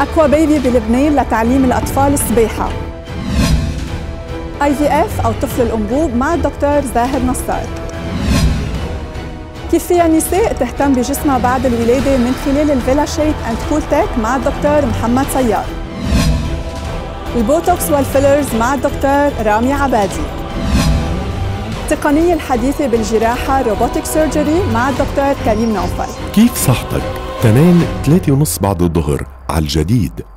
أكوا بيبي بلبنان لتعليم الأطفال السباحة. IVF أو طفل الأنبوب مع الدكتور زاهر نصار. كيف فيها النساء تهتم بجسمها بعد الولادة من خلال البيلا شيد أند كول تك مع الدكتور محمد صياد. البوتوكس والفيلرز مع الدكتور رامي عبادي. التقنية الحديثة بالجراحة روبوتيك سيرجري مع الدكتور كريم نوفل. كيف صحتك؟ 8:30 بعد الظهر على الجديد.